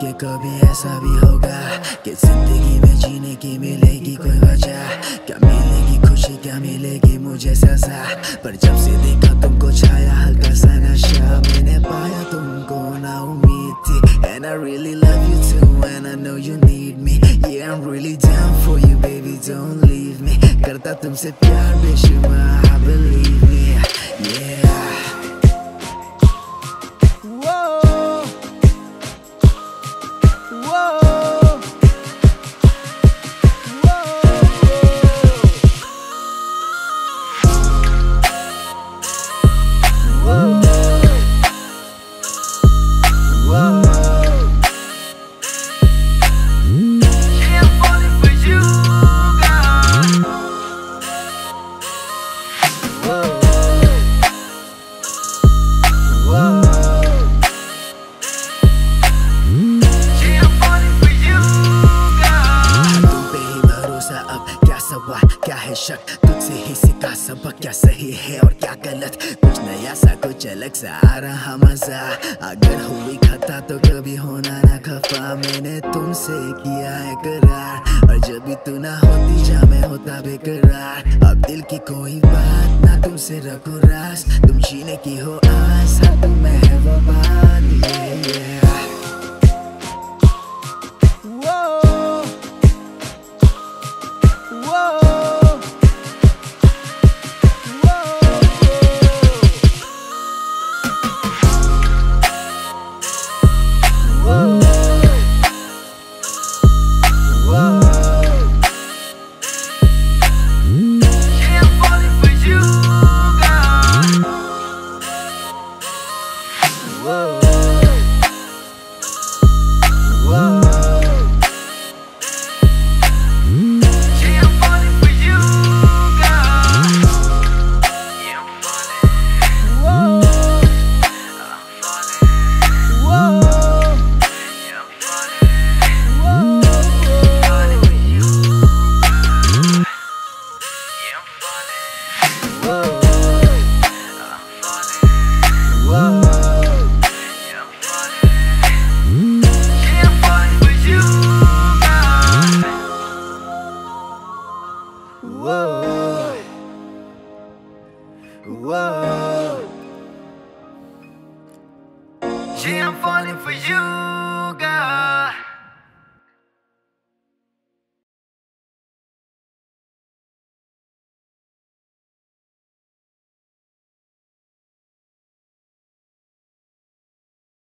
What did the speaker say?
के कभी ऐसा भी होगा कि जिंदगी में जीने की मिलेगी कोई वजह, क्या मिलेगी खुशी, क्या मिलेगी मुझे सजा। पर जब से देखा तुमको छाया हल्का सा नशा, मैंने पाया तुमको ना उम्मीद थी। And I really love you too and I know you need me, yeah I'm really down for you baby don't leave me, करता तुमसे प्यार बेशुमार believe me yeah। तुझसे ही सीखा सबक, क्या सही है और क्या गलत, कुछ नया सा कुछ अलग सा आ रहा मजा। अगर हुई खता तो कभी होना ना खफा, मैंने तुमसे किया है करार और जब भी तू ना होती जा मैं होता बेकरार। अब दिल की कोई बात ना तुमसे रखो रास, तुम जीने की हो आस हाँ तुम मैं है वो बात yeah। Whoa, yeah, I'm falling for you, girl.